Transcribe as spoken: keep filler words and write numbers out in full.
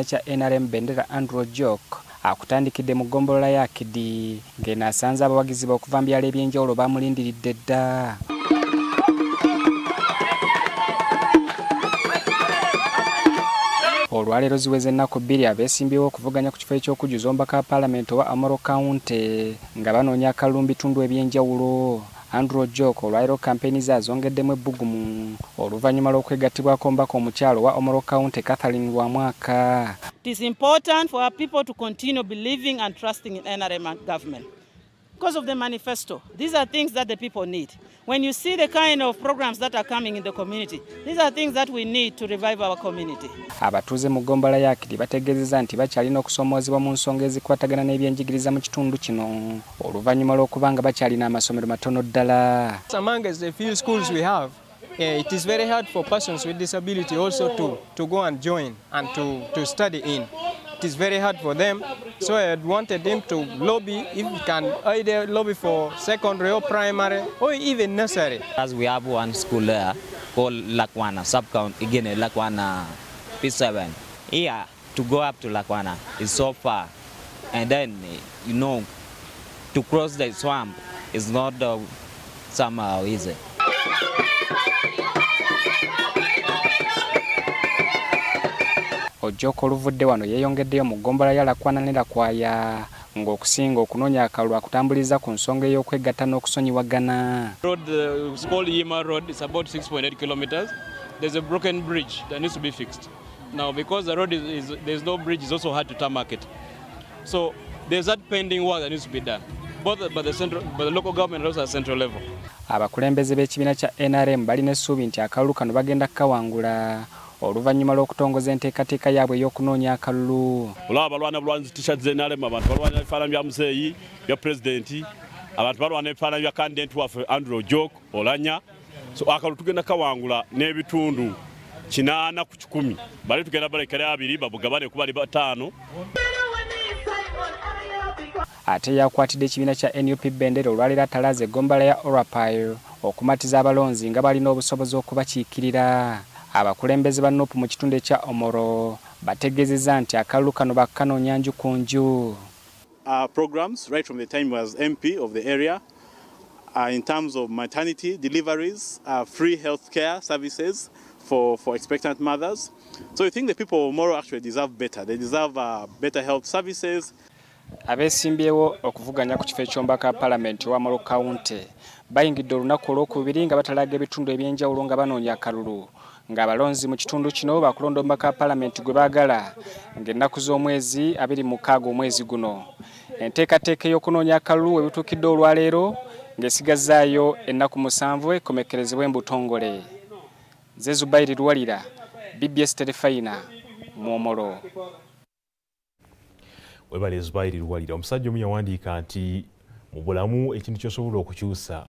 Cha N R M bendera Andrew Ojok akutandikidde mu ggombolola ya Kidi Gena asanze abawagizi okuva mu byalo eby'enjawulo bamulindiridde dda. Olwaleero ziweze ennaku bbiri abeesimbyewo okuvuganya ku kifo eky'okujjuza omubaka wa Paalamenti owa Omoro County nga banoonya akalulu mu bitundu eby'enjawulo. Andrew Ojok olwairo kampeni za zongeddemu ebbugumu oluvannyuma lw'okwegattibwako omubaka omukyalo wa Omoro County Catherine Wamwaka. It is important for our people to continue believing and trusting in N R M government because of the manifesto. These are things that the people need. When you see the kind of programs that are coming in the community, these are things that we need to revive our community. Abatuze mu ggombolola ya Kidi bategeezezza nti bakyalina okusomoozebwa mu nsonga ezikwatagana n'ebyenjigiriza mu kitundu kino oluvannyuma lw'okubanga bakyalina amasomero matono ddala. Among the few schools we have, it is very hard for persons with disability also to, to go and join and to, to study in. It is very hard for them, so I wanted them to lobby if we can either lobby for secondary or primary or even nursery. As we have one school there called Lakwana, sub-county, again Lakwana P seven. Here to go up to Lakwana is so far, and then you know to cross the swamp is not uh, somehow easy. Ojok oluvudde wano yeeyongeddeyo mu ggombolola ya Lakwana ne Lakwaya ng'okusinga okunoonya akalulu akutambuliza ku nsonga ey'okwegatta n'okusonyiwagana. Road uh, is called Yima Road. It's about six point eight kilometers. There's a broken bridge that needs to be fixed. Now, because the road is, is there's no bridge, it's also hard to tarmac it. So there's that pending work that needs to be done, both by the central, by the local government, and also at central level. Abakulembeze b'ekibiina kya N R M balina essuubi nti akalulu kano bagenda kukawangula. Oluvannyuma lw'okutongoza enteekateeka yaabwe ey'okunoonya akalulu. Olaba balwana bulwanyi tishaati z'N R M, abantu balwana ebifaananyi bya museeyi bya pulezidenti, abantu balwana ebifaananyi bya kandidenti waffe Andrew Ojok Olanya. So akalulu tugenda kawangula n'ebitundu kinaana ku kikumi. Bali tugenda balekera abiri babugabane ku bali bataano. Ate yakwatidde ekibiina kya N U P bendera olwaleero atalaze eggombolola ya Orapail okumatiza abalonzi nga balina obusobozi okubakiikirira. Abakulembeze ba N U P mu kitundu ekya Omoro bategeezezza nti akalulu kano bakanoonya nju ku nju. Our programs, right from the time I was M P of the area, uh, in terms of maternity deliveries, uh, free health care services for, for expectant mothers. So I think the people of Omoro actually deserve better. They deserve uh, better health services. Abeesimbyewo okuvuganya ku kifo eky'omubaka wa Paalamenti wa Omoro County bayingidde olunaku olw'okubiri nga batalaga ebitundu eby'enjawulo nga banoonya akalulu. Ng'abalonzi mu kitundu kino bakulonda omubaka wa Paalamenti gwe baagala ng'ennaku z'omwezi abiri mukaaga omwezi guno. Enteekateeka ey'okunoonya akalulu ebituukidde olwaleero ng'esigazaayo ennaku musanvu ekomekerezebwe mu butongole. Zezubairi Lwalira, B B S Terefayina, mu Omoro. Webale Zubairi Lwalira, omusajja omu yawandiika nti mu bulamu ekintu ky'osobola okukyusa